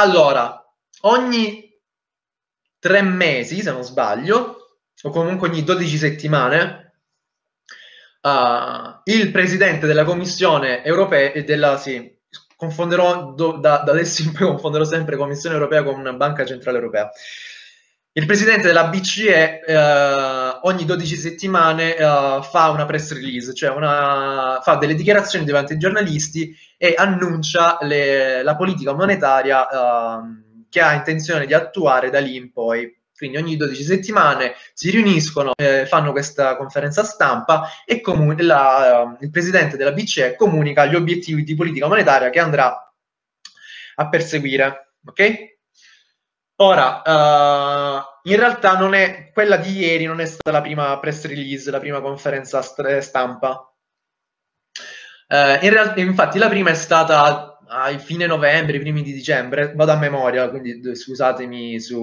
Allora, ogni 3 mesi, se non sbaglio, o comunque ogni 12 settimane, il presidente della Commissione Europea, da adesso in poi confonderò sempre Commissione Europea con Banca Centrale Europea. Il presidente della BCE ogni 12 settimane fa una press release, cioè fa delle dichiarazioni davanti ai giornalisti e annuncia la politica monetaria che ha intenzione di attuare da lì in poi. Quindi ogni 12 settimane si riuniscono, fanno questa conferenza stampa e il presidente della BCE comunica gli obiettivi di politica monetaria che andrà a perseguire, ok? Ora, in realtà quella di ieri non è stata la prima press release, la prima conferenza stampa. Infatti la prima è stata ai fine novembre, i primi di dicembre, vado a memoria, quindi scusatemi se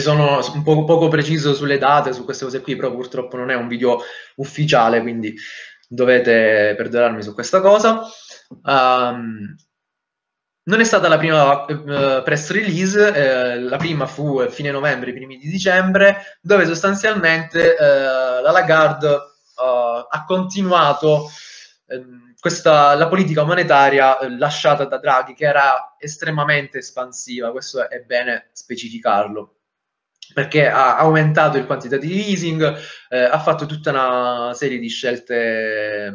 sono un po' poco preciso sulle date, su queste cose qui, però purtroppo non è un video ufficiale, quindi dovete perdonarmi su questa cosa. Non è stata la prima press release, la prima fu fine novembre, i primi di dicembre, dove sostanzialmente la Lagarde ha continuato la politica monetaria lasciata da Draghi, che era estremamente espansiva, questo è bene specificarlo, perché ha aumentato il quantitative easing, ha fatto tutta una serie di scelte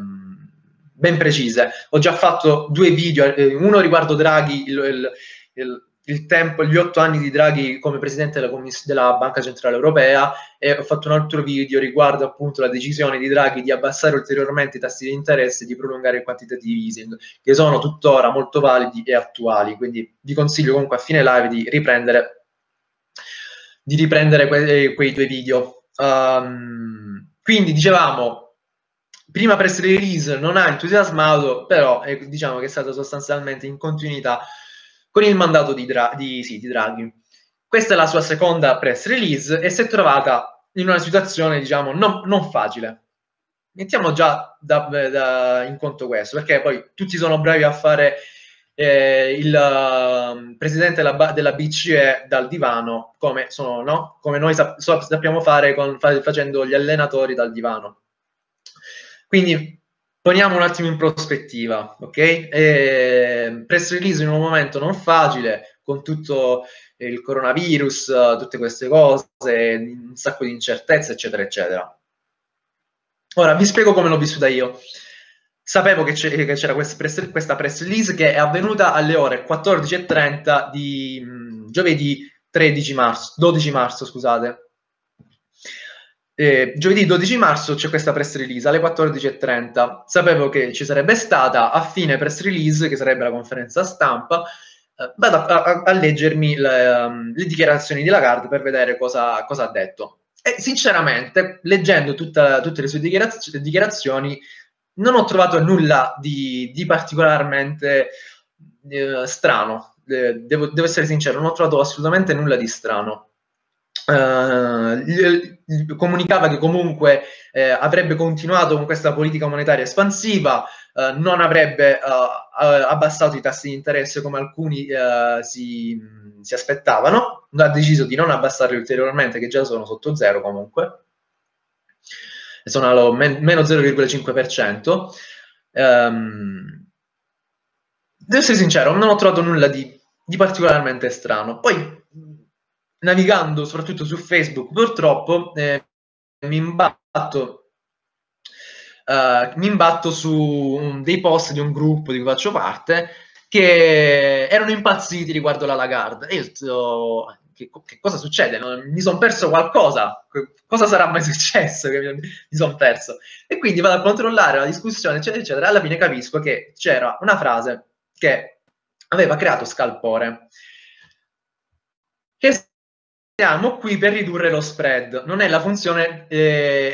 ben precise. Ho già fatto 2 video, uno riguardo Draghi, il tempo, gli 8 anni di Draghi come presidente della Banca Centrale Europea, e ho fatto un altro video riguardo appunto la decisione di Draghi di abbassare ulteriormente i tassi di interesse e di prolungare il quantitative easing, che sono tuttora molto validi e attuali, quindi vi consiglio comunque a fine live di riprendere quei 2 video. Quindi dicevamo, prima press release non ha entusiasmato, però diciamo che è stata sostanzialmente in continuità con il mandato di Draghi. Questa è la sua seconda press release e si è trovata in una situazione, diciamo, non facile. Mettiamo già in conto questo, perché poi tutti sono bravi a fare il presidente della BCE dal divano, come noi sappiamo fare facendo gli allenatori dal divano. Quindi poniamo un attimo in prospettiva, ok? Press release in un momento non facile, con tutto il coronavirus, tutte queste cose, un sacco di incertezze, eccetera, eccetera. Ora, vi spiego come l'ho vissuta io. Sapevo che c'era questa press release, che è avvenuta alle ore 14:30 di giovedì 12 marzo, scusate. Giovedì 12 marzo c'è questa press release alle 14:30. Sapevo che ci sarebbe stata, a fine press release, che sarebbe la conferenza stampa, vado a leggermi le dichiarazioni di Lagarde per vedere cosa ha detto. E sinceramente, leggendo tutte le sue dichiarazioni, non ho trovato nulla di particolarmente strano. Devo essere sincero, non ho trovato assolutamente nulla di strano. Comunicava che comunque avrebbe continuato con questa politica monetaria espansiva, non avrebbe abbassato i tassi di interesse come alcuni si aspettavano, ha deciso di non abbassarli ulteriormente, che già sono sotto zero comunque, sono allo meno 0,5%. Devo essere sincero, non ho trovato nulla di particolarmente strano. Poi, navigando soprattutto su Facebook, purtroppo mi imbatto su dei post di un gruppo di cui faccio parte che erano impazziti riguardo la Lagarde. E io che cosa succede? Mi sono perso qualcosa? Cosa sarà mai successo che mi sono perso? E quindi vado a controllare la discussione, eccetera, eccetera. Alla fine capisco che c'era una frase che aveva creato scalpore. Che siamo qui per ridurre lo spread, non è la funzione,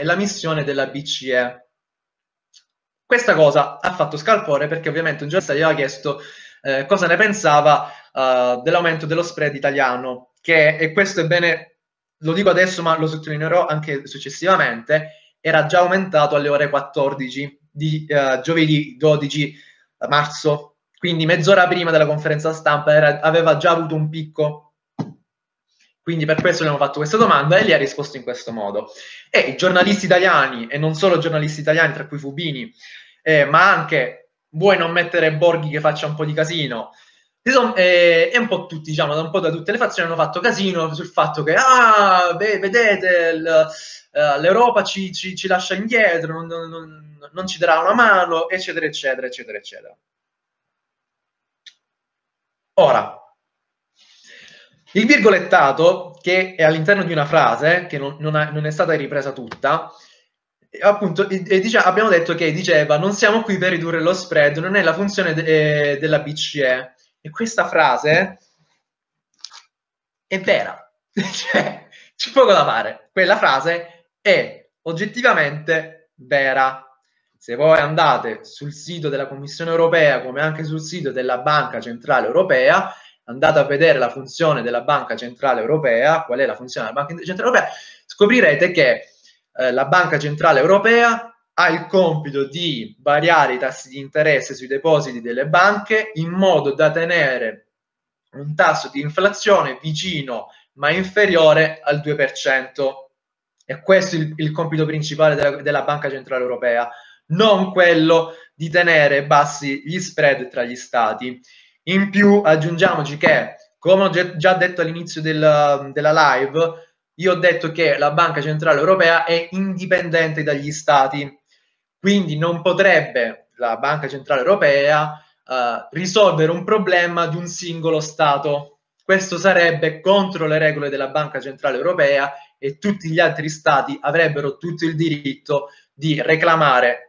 la missione della BCE. Questa cosa ha fatto scalpore perché ovviamente un giornalista gli aveva chiesto cosa ne pensava dell'aumento dello spread italiano, e questo è bene, lo dico adesso ma lo sottolineerò anche successivamente, era già aumentato alle ore 14 di giovedì 12 marzo, Quindi mezz'ora prima della conferenza stampa aveva già avuto un picco. Quindi per questo abbiamo fatto questa domanda e lei ha risposto in questo modo. E i giornalisti italiani, e non solo giornalisti italiani, tra cui Fubini, ma anche vuoi non mettere Borghi che faccia un po' di casino, e un po' tutti, diciamo, da tutte le fazioni hanno fatto casino sul fatto che vedete, l'Europa ci lascia indietro, non ci darà una mano, eccetera, eccetera, eccetera, eccetera. Ora, il virgolettato, che è all'interno di una frase, che non è stata ripresa tutta, appunto, abbiamo detto che diceva non siamo qui per ridurre lo spread, non è la funzione della BCE. E questa frase è vera, cioè, c'è poco da fare. Quella frase è oggettivamente vera. Se voi andate sul sito della Commissione Europea, come anche sul sito della Banca Centrale Europea, andate a vedere la funzione della Banca Centrale Europea, qual è la funzione della Banca Centrale Europea, scoprirete che la Banca Centrale Europea ha il compito di variare i tassi di interesse sui depositi delle banche in modo da tenere un tasso di inflazione vicino ma inferiore al 2%. E questo è il compito principale della Banca Centrale Europea, non quello di tenere bassi gli spread tra gli stati. In più aggiungiamoci che, come ho già detto all'inizio della live, io ho detto che la Banca Centrale Europea è indipendente dagli stati, quindi non potrebbe la Banca Centrale Europea risolvere un problema di un singolo stato. Questo sarebbe contro le regole della Banca Centrale Europea e tutti gli altri stati avrebbero tutto il diritto di reclamare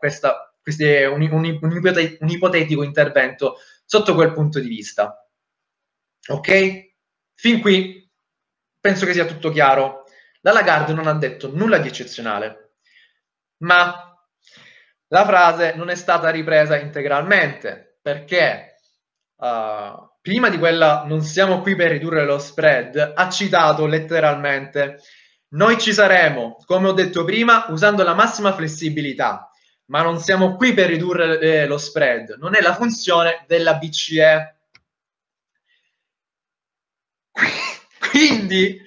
un ipotetico intervento sotto quel punto di vista. Ok? Fin qui penso che sia tutto chiaro. La Lagarde non ha detto nulla di eccezionale, ma la frase non è stata ripresa integralmente, perché prima di quella non siamo qui per ridurre lo spread, ha citato letteralmente noi ci saremo, come ho detto prima, usando la massima flessibilità, ma non siamo qui per ridurre lo spread, non è la funzione della BCE. Quindi,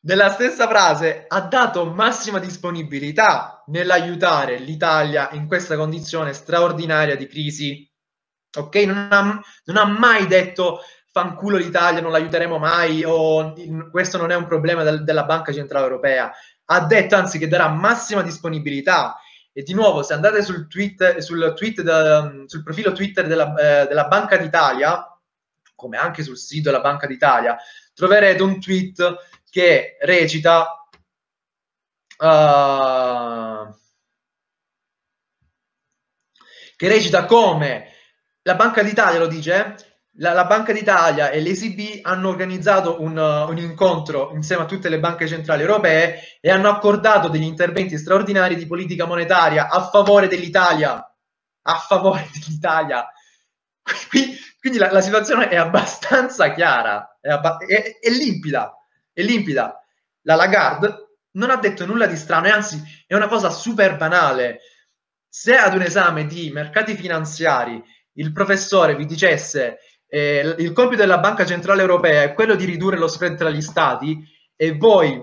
nella stessa frase, ha dato massima disponibilità nell'aiutare l'Italia in questa condizione straordinaria di crisi. Ok? Non ha mai detto fanculo l'Italia, non l'aiuteremo mai, o questo non è un problema della Banca Centrale Europea. Ha detto anzi che darà massima disponibilità. E di nuovo, se andate sul profilo Twitter della Banca d'Italia, come anche sul sito della Banca d'Italia, troverete un tweet che recita come la Banca d'Italia lo dice, la Banca d'Italia e l'ECB hanno organizzato un incontro insieme a tutte le banche centrali europee e hanno accordato degli interventi straordinari di politica monetaria a favore dell'Italia. A favore dell'Italia. Quindi la situazione è abbastanza chiara, è limpida. La Lagarde non ha detto nulla di strano, e anzi è una cosa super banale. Se ad un esame di mercati finanziari il professore vi dicesse il compito della Banca Centrale Europea è quello di ridurre lo spread tra gli stati e voi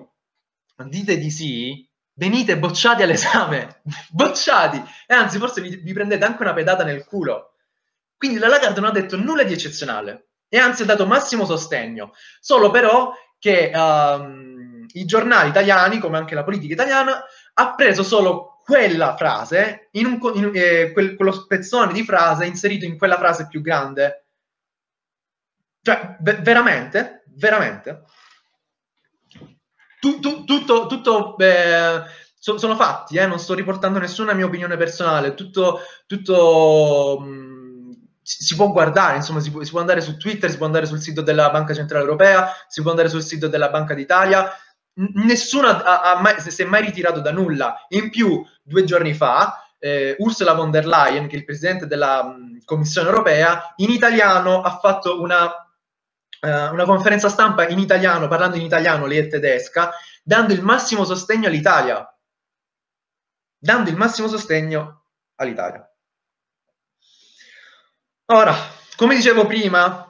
dite di sì, venite bocciati all'esame, bocciati, e anzi forse vi prendete anche una pedata nel culo. Quindi la Lagarde non ha detto nulla di eccezionale e anzi ha dato massimo sostegno, solo però che i giornali italiani, come anche la politica italiana, ha preso solo quella frase, quello spezzone di frase inserito in quella frase più grande. Cioè, veramente, veramente, sono fatti, non sto riportando nessuna mia opinione personale, si può guardare, insomma, si può andare su Twitter, si può andare sul sito della Banca Centrale Europea, si può andare sul sito della Banca d'Italia. Nessuno si è mai ritirato da nulla. In più, 2 giorni fa, Ursula von der Leyen, che è il presidente della Commissione Europea, in italiano ha fatto una conferenza stampa in italiano, parlando in italiano, lei è tedesca, dando il massimo sostegno all'Italia. Dando il massimo sostegno all'Italia. Ora, come dicevo prima,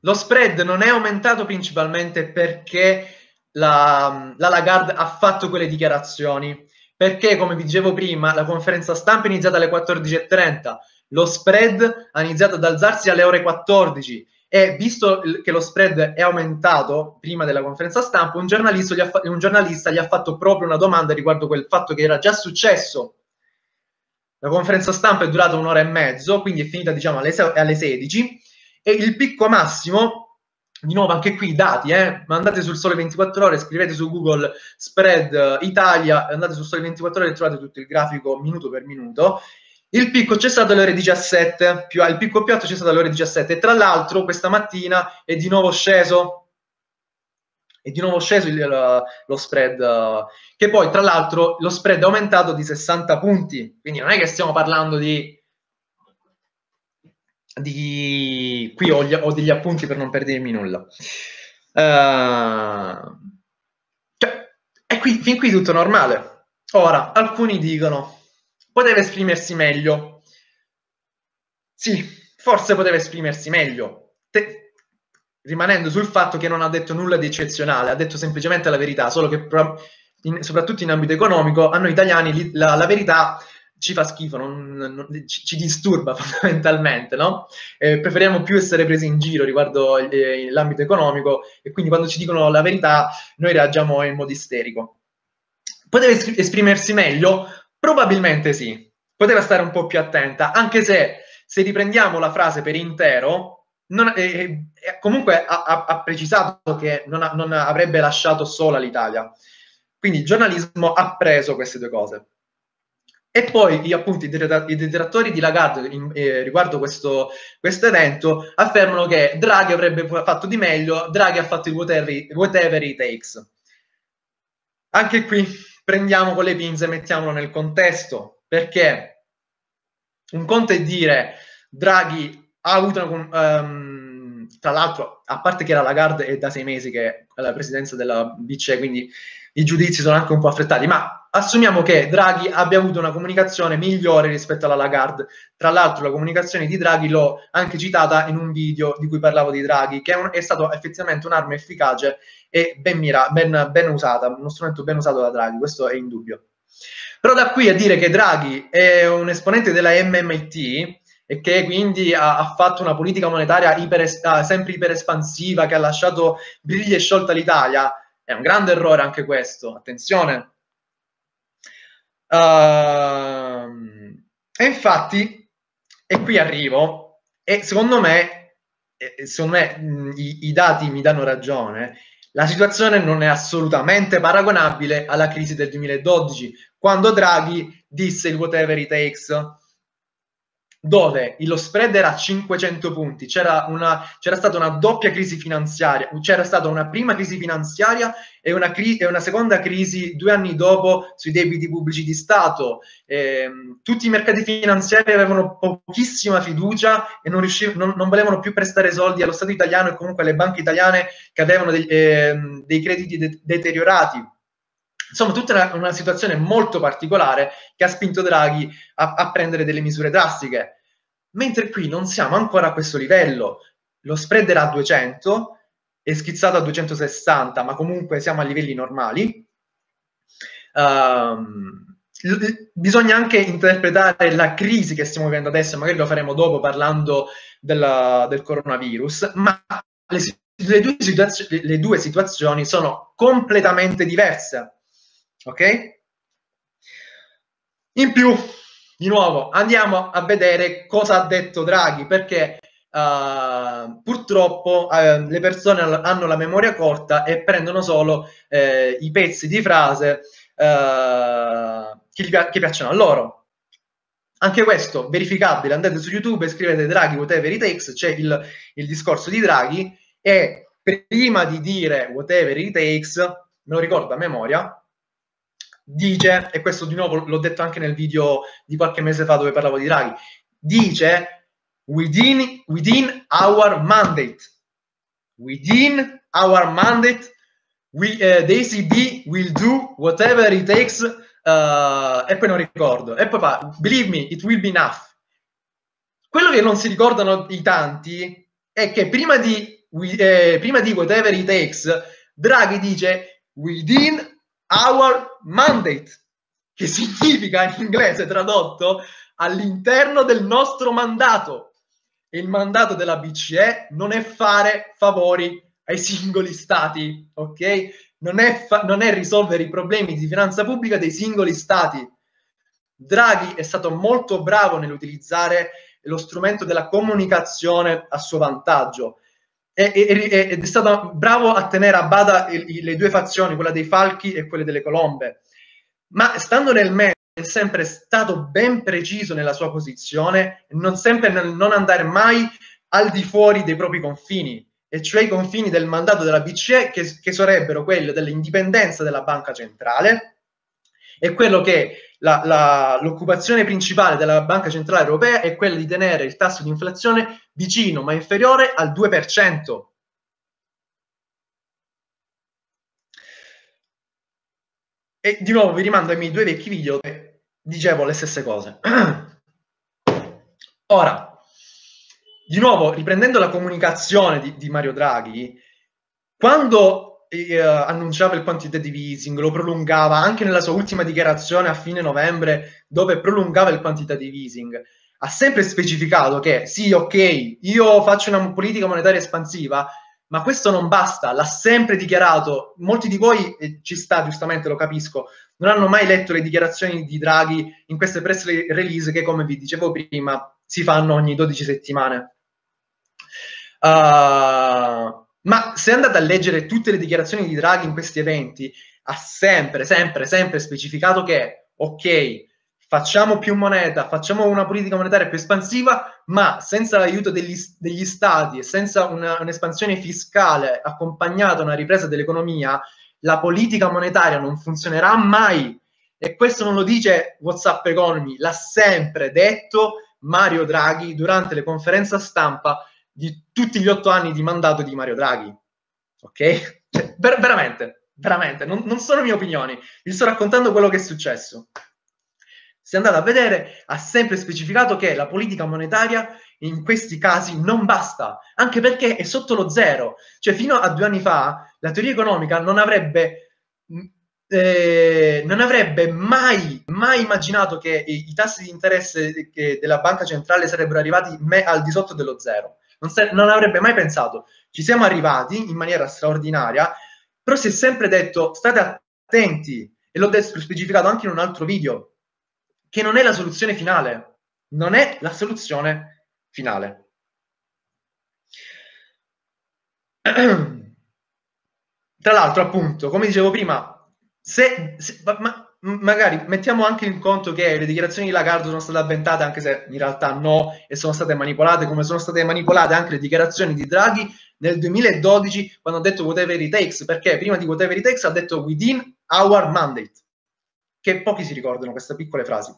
lo spread non è aumentato principalmente perché la Lagarde ha fatto quelle dichiarazioni, perché, come vi dicevo prima, la conferenza stampa è iniziata alle 14.30, lo spread ha iniziato ad alzarsi alle ore 14 e, visto che lo spread è aumentato prima della conferenza stampa, un giornalista gli ha fatto proprio una domanda riguardo quel fatto che era già successo. La conferenza stampa è durata un'ora e mezzo, quindi è finita, diciamo, alle 16, e il picco massimo, di nuovo anche qui i dati, andate sul Sole 24 Ore, scrivete su Google Spread Italia, andate sul Sole 24 Ore e trovate tutto il grafico minuto per minuto. Il picco c'è stato alle ore 17, il picco più alto c'è stato alle ore 17, e tra l'altro questa mattina è di nuovo sceso, lo spread, che poi tra l'altro lo spread è aumentato di 60 punti, quindi non è che stiamo parlando di qui ho degli appunti per non perdermi nulla. Fin qui tutto normale. Ora, alcuni dicono, poteva esprimersi meglio. Sì, forse poteva esprimersi meglio, rimanendo sul fatto che non ha detto nulla di eccezionale, ha detto semplicemente la verità, solo che soprattutto in ambito economico a noi italiani la verità ci fa schifo, ci disturba fondamentalmente, no? Preferiamo più essere presi in giro riguardo l'ambito economico, e quindi quando ci dicono la verità noi reagiamo in modo isterico. Poteva esprimersi meglio? Probabilmente sì, poteva stare un po' più attenta, anche se riprendiamo la frase per intero, comunque ha precisato che non avrebbe lasciato sola l'Italia. Quindi il giornalismo ha preso queste due cose. E poi appunto, i detrattori di Lagarde riguardo questo evento affermano che Draghi avrebbe fatto di meglio, Draghi ha fatto il whatever it takes. Anche qui prendiamo con le pinze e mettiamolo nel contesto, perché un conto è dire Draghi ha avuto una, tra l'altro, a parte che la Lagarde è da 6 mesi che è alla presidenza della BCE, quindi i giudizi sono anche un po' affrettati, ma assumiamo che Draghi abbia avuto una comunicazione migliore rispetto alla Lagarde. Tra l'altro la comunicazione di Draghi l'ho anche citata in un video di cui parlavo di Draghi, che è stato effettivamente un'arma efficace e ben usata, uno strumento ben usato da Draghi, questo è indubbio. Però da qui a dire che Draghi è un esponente della MMT e che quindi ha fatto una politica monetaria sempre iperespansiva che ha lasciato briglia e sciolta l'Italia, è un grande errore anche questo, attenzione. E infatti, e qui arrivo, e secondo me i dati mi danno ragione, la situazione non è assolutamente paragonabile alla crisi del 2012, quando Draghi disse il whatever it takes, dove lo spread era a 500 punti, c'era stata una doppia crisi finanziaria, c'era stata una prima crisi finanziaria e una seconda crisi 2 anni dopo sui debiti pubblici di Stato. Tutti i mercati finanziari avevano pochissima fiducia e non volevano più prestare soldi allo Stato italiano e comunque alle banche italiane che avevano dei crediti deteriorati. Insomma, tutta una situazione molto particolare che ha spinto Draghi a prendere delle misure drastiche. Mentre qui non siamo ancora a questo livello. Lo spread era a 200, è schizzato a 260, ma comunque siamo a livelli normali. Bisogna anche interpretare la crisi che stiamo vivendo adesso, magari lo faremo dopo parlando del coronavirus, ma le due situazioni sono completamente diverse. Ok? In più, di nuovo, andiamo a vedere cosa ha detto Draghi, perché purtroppo le persone hanno la memoria corta e prendono solo i pezzi di frase che piacciono a loro. Anche questo, verificabile, andate su YouTube e scrivete Draghi whatever it takes, c'è il discorso di Draghi, e prima di dire whatever it takes, me lo ricordo a memoria, dice, e questo di nuovo l'ho detto anche nel video di qualche mese fa dove parlavo di Draghi, dice within our mandate, within our mandate the ECB will do whatever it takes, e poi non ricordo, e poi fa believe me it will be enough. Quello che non si ricordano i tanti è che prima di whatever it takes, Draghi dice within our mandate, che significa in inglese tradotto all'interno del nostro mandato. E il mandato della BCE non è fare favori ai singoli stati, ok? Non è risolvere i problemi di finanza pubblica dei singoli stati. Draghi è stato molto bravo nell'utilizzare lo strumento della comunicazione a suo vantaggio ed è stato bravo a tenere a bada le due fazioni, quella dei falchi e quelle delle colombe, ma stando nel mezzo è sempre stato ben preciso nella sua posizione, non andare mai al di fuori dei propri confini, e cioè i confini del mandato della BCE, che sarebbero quello dell'indipendenza della banca centrale, e quello che l'occupazione principale della Banca Centrale Europea è quella di tenere il tasso di inflazione vicino ma inferiore al 2%. E di nuovo vi rimando ai miei due vecchi video che dicevo le stesse cose. Ora, di nuovo, riprendendo la comunicazione di Mario Draghi, quando annunciava il quantitative easing, lo prolungava anche nella sua ultima dichiarazione a fine novembre, dove prolungava il quantitative easing, ha sempre specificato che sì, ok, io faccio una politica monetaria espansiva, ma questo non basta, l'ha sempre dichiarato. Molti di voi, ci sta giustamente, lo capisco, non hanno mai letto le dichiarazioni di Draghi in queste press release che, come vi dicevo prima, si fanno ogni 12 settimane. Ma se andate a leggere tutte le dichiarazioni di Draghi in questi eventi, ha sempre specificato che, ok, facciamo più moneta, facciamo una politica monetaria più espansiva, ma senza l'aiuto degli stati e senza un'espansione fiscale accompagnata a una ripresa dell'economia, la politica monetaria non funzionerà mai. E questo non lo dice WhatsApp Economy, l'ha sempre detto Mario Draghi durante le conferenze stampa di tutti gli 8 anni di mandato di Mario Draghi, ok? Cioè, veramente, non sono mie opinioni, vi sto raccontando quello che è successo. Se andate a vedere, ha sempre specificato che la politica monetaria in questi casi non basta, anche perché è sotto lo zero. Cioè, fino a 2 anni fa, la teoria economica non avrebbe mai immaginato che i tassi di interesse della banca centrale sarebbero arrivati al di sotto dello zero. Non avrebbe mai pensato. Ci siamo arrivati in maniera straordinaria, però si è sempre detto state attenti, e l'ho specificato anche in un altro video, che non è la soluzione finale, non è la soluzione finale. Tra l'altro, appunto, come dicevo prima, magari mettiamo anche in conto che le dichiarazioni di Lagarde sono state avventate, anche se in realtà no, e sono state manipolate, come sono state manipolate anche le dichiarazioni di Draghi nel 2012, quando ha detto whatever it takes, perché prima di whatever it takes ha detto within our mandate, che pochi si ricordano queste piccole frasi.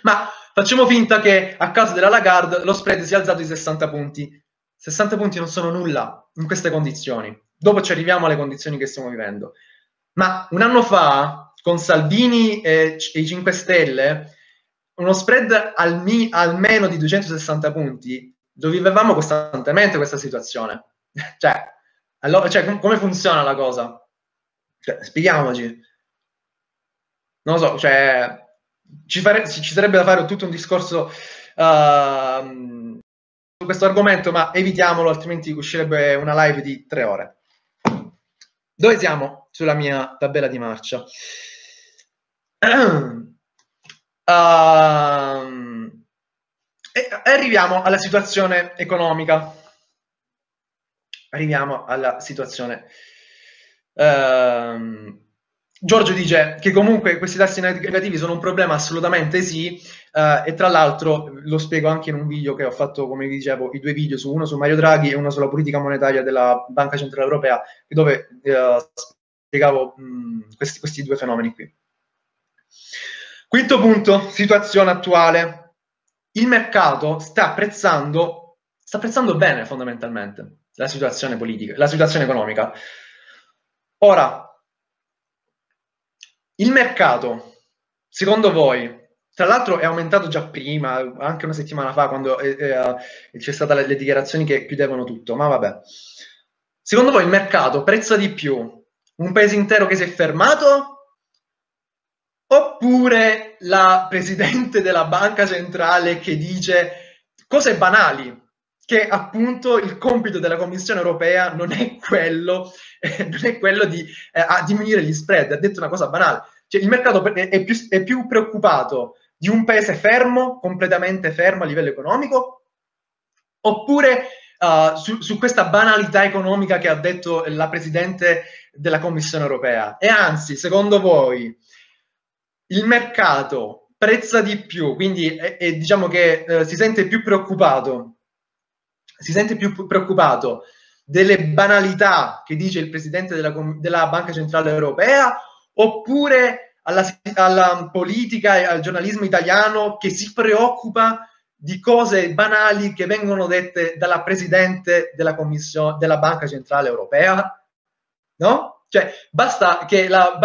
Ma facciamo finta che a causa della Lagarde lo spread sia alzato di 60 punti. 60 punti non sono nulla in queste condizioni. Dopo ci arriviamo alle condizioni che stiamo vivendo. Ma un anno fa, con Salvini e i 5 Stelle, uno spread almeno di 260 punti, dove vivevamo costantemente questa situazione. Cioè, come funziona la cosa? Cioè, spieghiamoci. Non lo so, cioè, ci sarebbe da fare tutto un discorso su questo argomento, ma evitiamolo, altrimenti uscirebbe una live di 3 ore. Dove siamo sulla mia tabella di marcia? Arriviamo alla situazione economica. Arriviamo alla situazione. Giorgio dice che comunque questi tassi negativi sono un problema, assolutamente sì, e tra l'altro lo spiego anche in un video che ho fatto, come vi dicevo, i due video, uno su Mario Draghi e uno sulla politica monetaria della Banca Centrale Europea, dove spiegavo questi due fenomeni qui. Quinto punto, situazione attuale. Il mercato sta apprezzando bene fondamentalmente la situazione politica, la situazione economica. Ora, il mercato, secondo voi, Tra l'altro è aumentato già prima, anche una settimana fa, quando c'è stata le dichiarazioni che chiudevano tutto, ma vabbè. Secondo voi il mercato prezza di più un paese intero che si è fermato oppure la presidente della banca centrale che dice cose banali, che appunto il compito della Commissione Europea non è quello, di diminuire gli spread, ha detto una cosa banale. Cioè il mercato è più preoccupato di un paese fermo, completamente fermo a livello economico, oppure su questa banalità economica che ha detto la Presidente della Commissione Europea? E anzi, secondo voi, il mercato prezza di più, quindi diciamo che si sente più preoccupato delle banalità che dice il Presidente della Banca Centrale Europea, oppure alla politica e al giornalismo italiano che si preoccupa di cose banali che vengono dette dalla Presidente della Banca Centrale Europea, no? Cioè, basta che la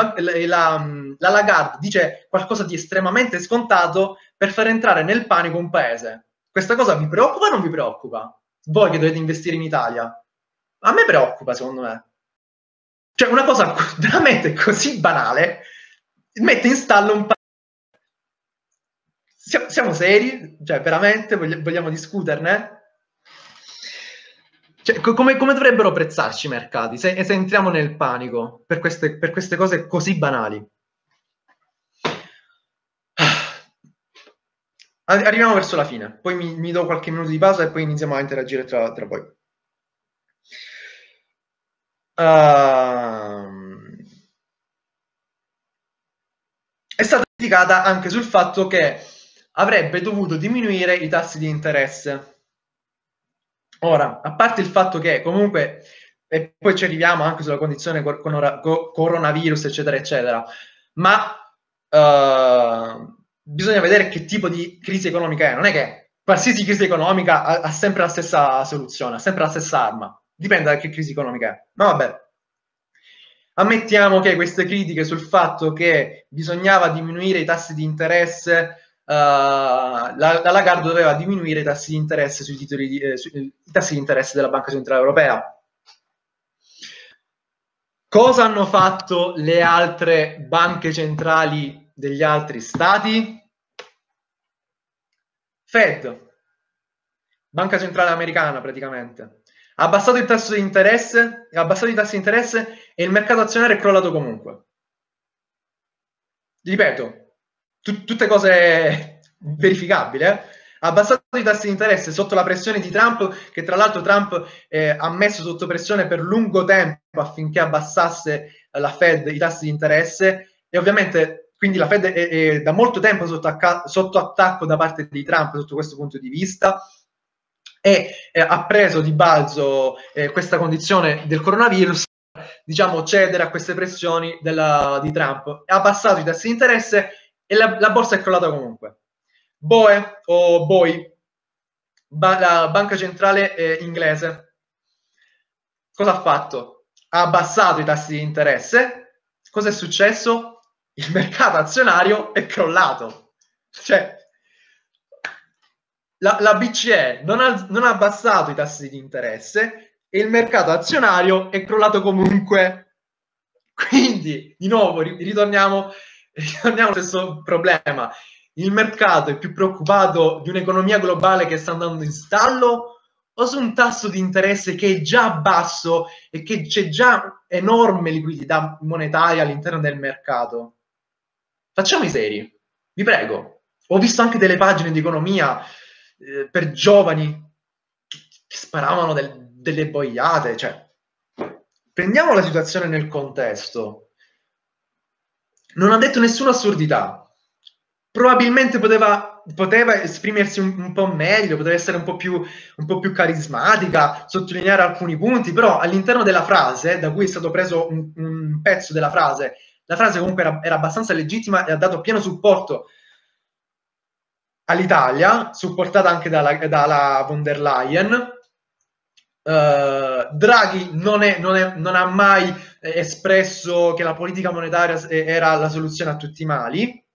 Lagarde dice qualcosa di estremamente scontato per far entrare nel panico un paese. Questa cosa vi preoccupa o non vi preoccupa? Voi che dovete investire in Italia? A me preoccupa, secondo me. Cioè, una cosa veramente così banale mette in stallo un paese. Siamo seri? Cioè, veramente? Vogliamo discuterne? Cioè, come dovrebbero apprezzarci i mercati se entriamo nel panico per queste cose così banali? Arriviamo verso la fine, poi mi do qualche minuto di pausa e poi iniziamo a interagire tra voi. È stata criticata anche sul fatto che avrebbe dovuto diminuire i tassi di interesse. Ora, a parte il fatto che comunque, e poi ci arriviamo anche sulla condizione coronavirus, eccetera, eccetera, ma bisogna vedere che tipo di crisi economica è. Non è che qualsiasi crisi economica ha sempre la stessa soluzione, ha sempre la stessa arma. Dipende da che crisi economica è. Ma vabbè. Ammettiamo che queste critiche sul fatto che bisognava diminuire i tassi di interesse... la Lagarde doveva diminuire i tassi di interesse sui titoli i tassi di interesse della Banca Centrale Europea. Cosa hanno fatto le altre banche centrali degli altri stati? Fed, Banca Centrale Americana praticamente, ha abbassato il tasso di interesse, ha abbassato i tassi di interesse e il mercato azionario è crollato comunque. Ripeto, tutte cose verificabili. Ha abbassato i tassi di interesse sotto la pressione di Trump, che tra l'altro Trump ha messo sotto pressione per lungo tempo affinché abbassasse la Fed i tassi di interesse, e ovviamente quindi la Fed è da molto tempo sotto attacco da parte di Trump sotto questo punto di vista, e ha preso di balzo questa condizione del coronavirus, diciamo, cedere a queste pressioni di Trump. Ha abbassato i tassi di interesse e la borsa è crollata comunque. BOE o BOI, la banca centrale inglese, cosa ha fatto? Ha abbassato i tassi di interesse. Cosa è successo? Il mercato azionario è crollato. Cioè, la BCE non ha abbassato i tassi di interesse e il mercato azionario è crollato comunque. Quindi, di nuovo, ritorniamo allo stesso problema. Il mercato è più preoccupato di un'economia globale che sta andando in stallo, o su un tasso di interesse che è già basso e che c'è già enorme liquidità monetaria all'interno del mercato? Facciamo i seri, vi prego. Ho visto anche delle pagine di economia per giovani che sparavano delle boiate. Cioè, prendiamo la situazione nel contesto. Non ha detto nessuna assurdità, probabilmente poteva esprimersi un po' meglio, poteva essere un po' più carismatica, sottolineare alcuni punti, però all'interno della frase, da cui è stato preso un pezzo della frase, la frase comunque era abbastanza legittima e ha dato pieno supporto all'Italia, supportata anche dalla von der Leyen. Draghi non ha mai espresso che la politica monetaria era la soluzione a tutti i mali,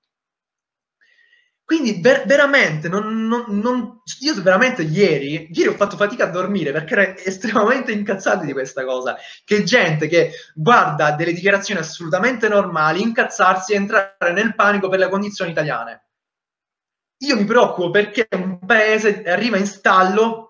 Quindi veramente, io veramente ieri ho fatto fatica a dormire perché ero estremamente incazzato di questa cosa. Che gente che guarda delle dichiarazioni assolutamente normali, incazzarsi e entrare nel panico per le condizioni italiane. Io mi preoccupo perché un paese arriva in stallo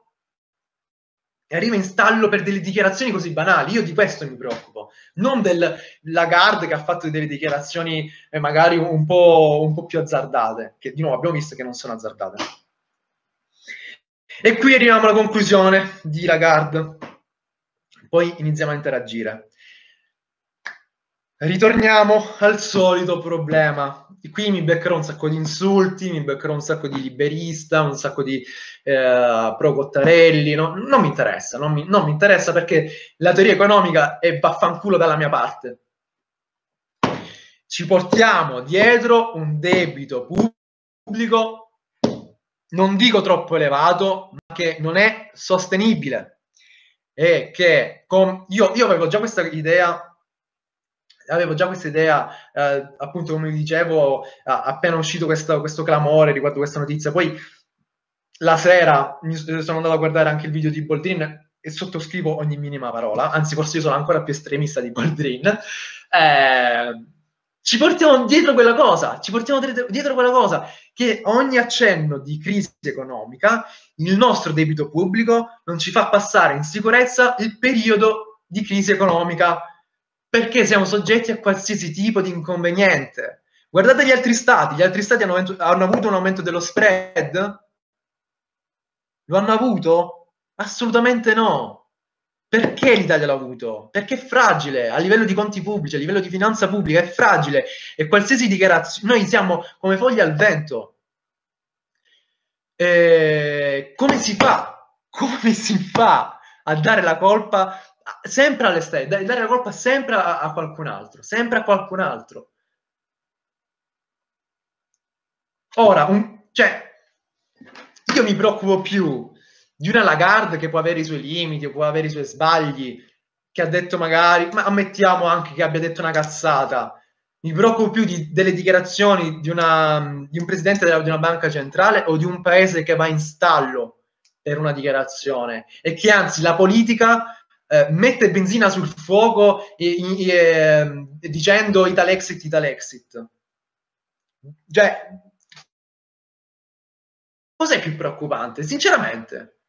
per delle dichiarazioni così banali. Io di questo mi preoccupo. Non del Lagarde che ha fatto delle dichiarazioni magari un po' più azzardate, che di nuovo abbiamo visto che non sono azzardate. E qui arriviamo alla conclusione di Lagarde. Poi iniziamo a interagire. Ritorniamo al solito problema. Qui mi beccherò un sacco di insulti, mi beccherò un sacco di liberista, un sacco di pro Cottarelli, no? Non mi interessa, non mi interessa perché la teoria economica è baffanculo dalla mia parte. Ci portiamo dietro un debito pubblico, non dico troppo elevato, ma che non è sostenibile. E che io avevo già questa idea. Appunto, come vi dicevo, appena uscito questo clamore riguardo questa notizia. Poi la sera mi sono andato a guardare anche il video di Boldrin e sottoscrivo ogni minima parola, anzi forse io sono ancora più estremista di Boldrin. Ci portiamo dietro quella cosa, che ogni accenno di crisi economica, il nostro debito pubblico non ci fa passare in sicurezza il periodo di crisi economica, perché siamo soggetti a qualsiasi tipo di inconveniente. Guardate gli altri stati hanno avuto un aumento dello spread? Lo hanno avuto? Assolutamente no. Perché l'Italia l'ha avuto? Perché è fragile, a livello di conti pubblici, a livello di finanza pubblica, è fragile. E qualsiasi dichiarazione, noi siamo come foglie al vento. Come si fa? Come si fa a dare la colpa sempre all'esterno, dare la colpa sempre a qualcun altro, Ora, io mi preoccupo più di una Lagarde che può avere i suoi limiti, può avere i suoi sbagli, che ha detto magari, ma ammettiamo anche che abbia detto una cazzata, mi preoccupo più delle dichiarazioni di un presidente di una banca centrale o di un paese che va in stallo per una dichiarazione e che anzi la politica mette benzina sul fuoco dicendo Italexit, Italexit. Cioè, cos'è più preoccupante? Sinceramente,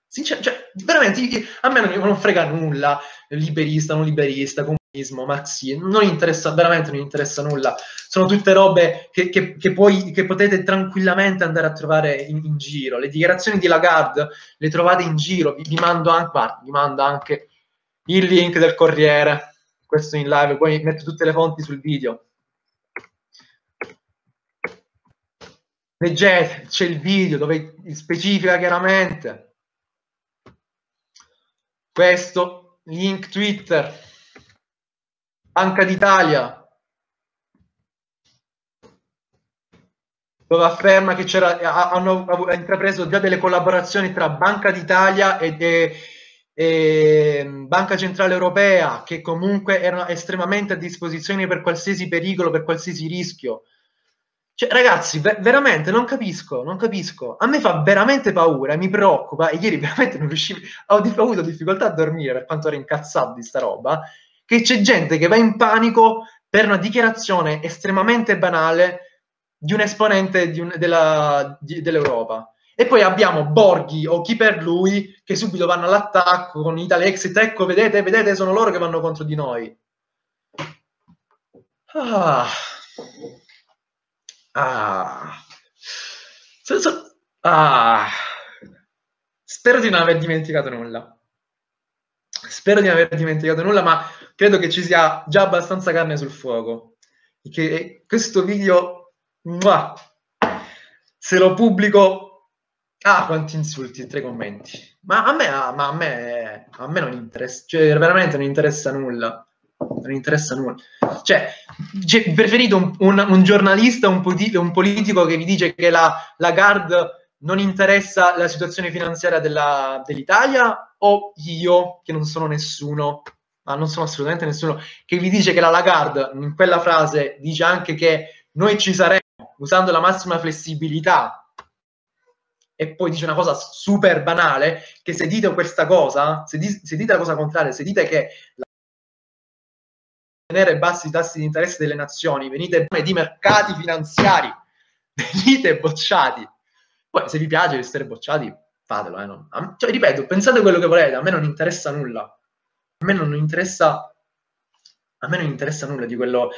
veramente, a me non frega nulla, liberista, non liberista, comunismo, marxismo, non interessa, veramente non interessa nulla. Sono tutte robe che potete tranquillamente andare a trovare in giro. Le dichiarazioni di Lagarde le trovate in giro, vi mando anche il link del Corriere, questo in live, poi metto tutte le fonti sul video. Leggete, c'è il video dove specifica chiaramente. Questo, link Twitter, Banca d'Italia, dove afferma che hanno intrapreso già delle collaborazioni tra Banca d'Italia e Banca Centrale Europea, che comunque erano estremamente a disposizione per qualsiasi pericolo, per qualsiasi rischio. Cioè, ragazzi, veramente non capisco. A me fa veramente paura, mi preoccupa, e ieri veramente non riuscivo, ho avuto difficoltà a dormire per quanto ero incazzato di sta roba, che c'è gente che va in panico per una dichiarazione estremamente banale di un esponente dell'Europa. E poi abbiamo Borghi o chi per lui che subito vanno all'attacco con Italexit, ecco, vedete, sono loro che vanno contro di noi. Spero di non aver dimenticato nulla. Ma credo che ci sia già abbastanza carne sul fuoco. Che questo video, se lo pubblico... quanti insulti, 3 commenti. Ma a me non interessa, cioè veramente non interessa nulla. Cioè, preferite un giornalista, un politico che vi dice che la Lagarde non interessa la situazione finanziaria dell'Italia, o io, che non sono nessuno, ma non sono assolutamente nessuno, che vi dice che la Lagarde in quella frase dice anche che noi ci saremo usando la massima flessibilità e poi dice una cosa super banale, che se dite questa cosa, se dite la cosa contraria, se dite che tenere bassi i tassi di interesse delle nazioni, venite di mercati finanziari, venite bocciati. Poi se vi piace essere bocciati, fatelo. Cioè, ripeto, pensate quello che volete, a me non interessa nulla. A me non interessa nulla di quello...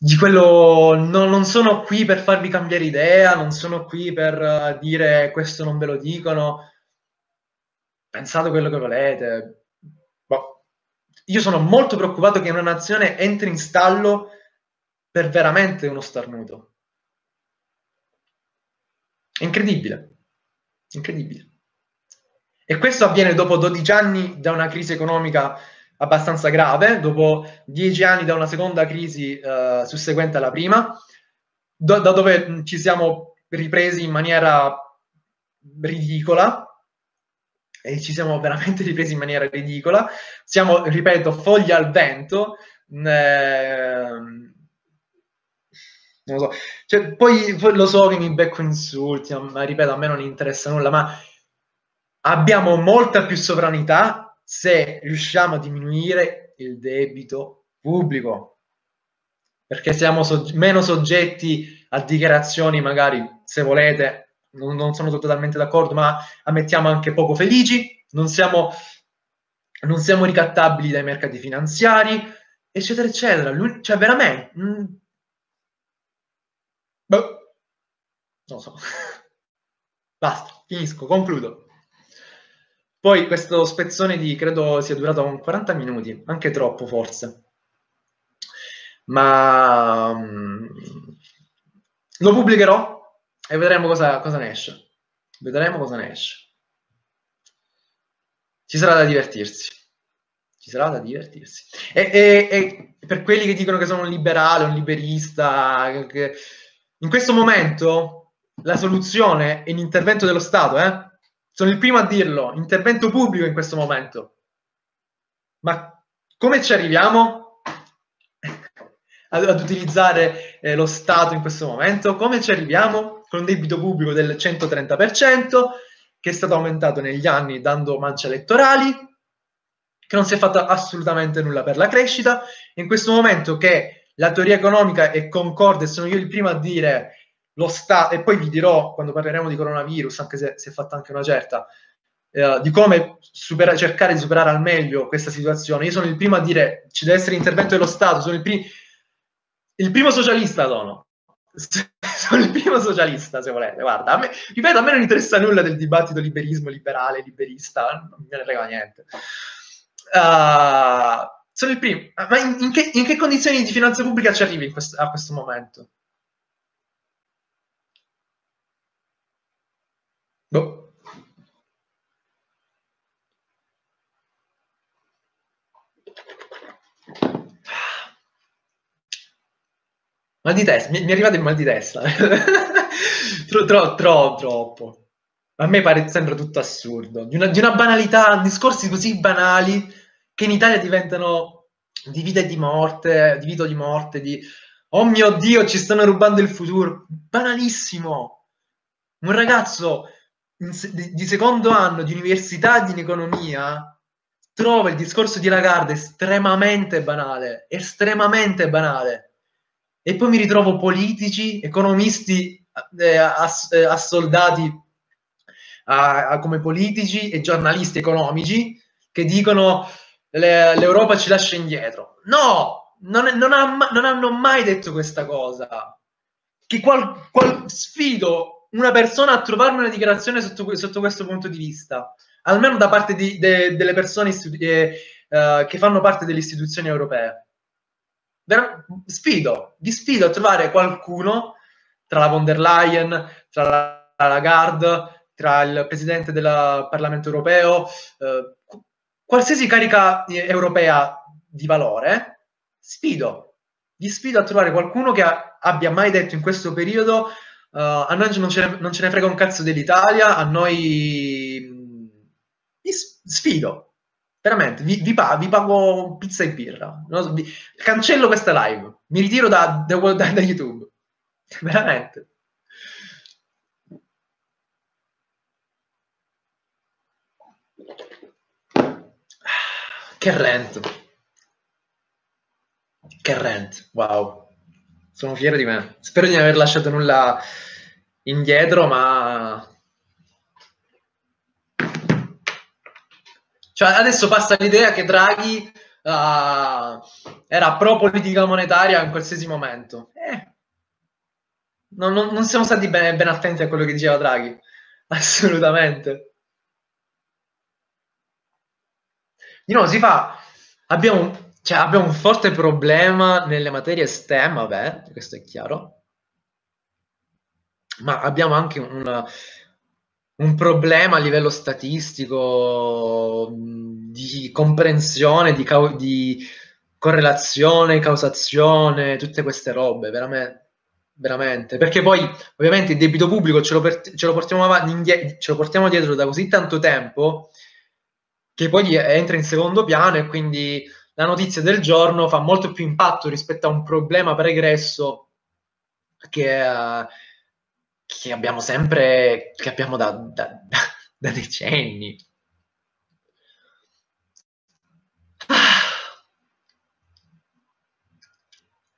non sono qui per farvi cambiare idea, non sono qui per dire questo non ve lo dicono, pensate quello che volete. Boh. Io sono molto preoccupato che una nazione entri in stallo per veramente uno starnuto. È incredibile, incredibile. E questo avviene dopo 12 anni da una crisi economica abbastanza grave, dopo 10 anni da una seconda crisi susseguente alla prima, da dove ci siamo ripresi in maniera ridicola, siamo, ripeto, foglie al vento, non lo so, cioè, poi lo so che mi becco insulti, ma ripeto, a me non interessa nulla, ma abbiamo molta più sovranità se riusciamo a diminuire il debito pubblico, perché siamo meno soggetti a dichiarazioni, magari, se volete, non sono totalmente d'accordo, ma ammettiamo anche poco felici, non siamo ricattabili dai mercati finanziari, eccetera, eccetera. Cioè, veramente... Boh. Non lo so. Basta, finisco, concludo. Poi questo spezzone di, credo sia durato un 40 minuti, anche troppo forse, ma lo pubblicherò e vedremo cosa ne esce. Vedremo cosa ne esce. Ci sarà da divertirsi. Ci sarà da divertirsi. E per quelli che dicono che sono un liberale, un liberista, che... in questo momento la soluzione è l'intervento dello Stato, Sono il primo a dirlo, intervento pubblico in questo momento. Ma come ci arriviamo ad utilizzare lo Stato in questo momento? Come ci arriviamo? Con un debito pubblico del 130%, che è stato aumentato negli anni dando mance elettorali, che non si è fatto assolutamente nulla per la crescita. In questo momento che la teoria economica è concorde, sono io il primo a dire... e poi vi dirò, quando parleremo di coronavirus, anche se si è fatta anche una certa, di come cercare di superare al meglio questa situazione. Io sono il primo a dire, ci deve essere intervento dello Stato, sono il primo socialista, sono il primo socialista, se volete. Guarda, ripeto, a me non interessa nulla del dibattito liberismo, liberale, liberista, non me ne frega niente. Sono il primo. Ma in che condizioni di finanza pubblica ci arrivi a questo momento? Boh. Mal di testa, mi è arrivato il mal di testa. Troppo. A me pare sempre tutto assurdo, di una banalità, discorsi così banali che in Italia diventano di vita e di morte, di vita o di morte, di oh mio Dio, ci stanno rubando il futuro. Banalissimo. Un ragazzo di secondo anno di università di economia trova il discorso di Lagarde estremamente banale, e poi mi ritrovo politici, economisti assoldati come politici e giornalisti economici che dicono l'Europa ci lascia indietro. No, non hanno mai detto questa cosa. Che sfido una persona a trovarmi una dichiarazione sotto questo punto di vista, almeno da parte delle persone che fanno parte delle istituzioni europee. Vi sfido a trovare qualcuno tra la von der Leyen, tra la Lagarde, tra il presidente del Parlamento europeo, qualsiasi carica europea di valore. Vi sfido a trovare qualcuno che abbia mai detto in questo periodo: a noi non ce ne frega un cazzo dell'Italia, a noi... Vi sfido, veramente, vi pago pizza e birra, cancello questa live, mi ritiro da YouTube, veramente. Che rent, wow, sono fiero di me, spero di non aver lasciato nulla indietro, ma cioè, adesso passa l'idea che Draghi era pro politica monetaria in qualsiasi momento. Non siamo stati ben attenti a quello che diceva Draghi, assolutamente. Di nuovo si fa, abbiamo un forte problema nelle materie STEM, vabbè, questo è chiaro, ma abbiamo anche un problema a livello statistico di comprensione, di correlazione, causazione, tutte queste robe, veramente. Perché poi ovviamente il debito pubblico ce lo portiamo dietro da così tanto tempo che poi entra in secondo piano e quindi la notizia del giorno fa molto più impatto rispetto a un problema pregresso che abbiamo sempre, che abbiamo da decenni.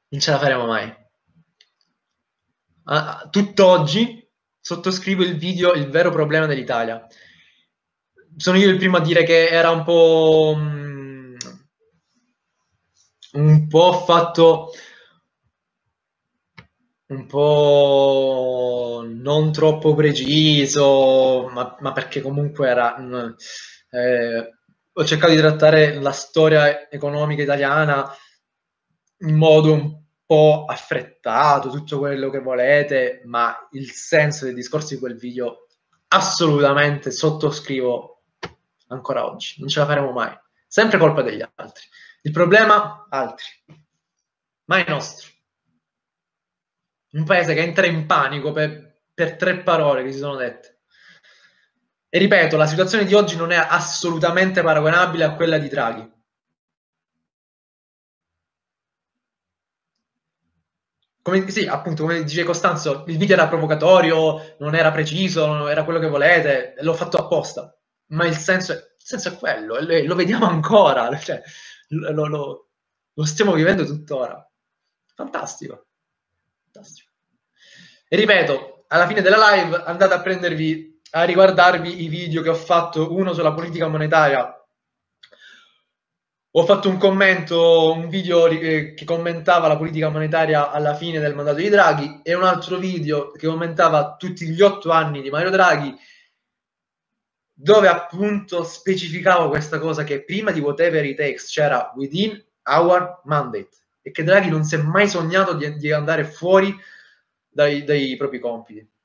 Non ce la faremo mai. Tutt'oggi sottoscrivo il video Il vero problema dell'Italia. Sono io il primo a dire che era un po' non troppo preciso, ma perché comunque era ho cercato di trattare la storia economica italiana in modo un po' affrettato, tutto quello che volete, ma il senso dei discorsi di quel video assolutamente sottoscrivo ancora oggi. Non ce la faremo mai, sempre colpa degli altri, il problema altri, mai nostro. Un paese che entra in panico per tre parole che si sono dette. E ripeto, la situazione di oggi non è assolutamente paragonabile a quella di Draghi. Sì, appunto, come dice Costanzo, il video era provocatorio, non era preciso, non era quello che volete, l'ho fatto apposta, ma il senso è quello, e lo vediamo ancora, cioè, lo stiamo vivendo tuttora. Fantastico. E ripeto, alla fine della live andate a riguardarvi i video che ho fatto, uno sulla politica monetaria. Ho fatto un video che commentava la politica monetaria alla fine del mandato di Draghi e un altro video che commentava tutti gli 8 anni di Mario Draghi, dove appunto specificavo questa cosa che prima di whatever it takes c'era within our mandate e che Draghi non si è mai sognato di andare fuori dai propri compiti.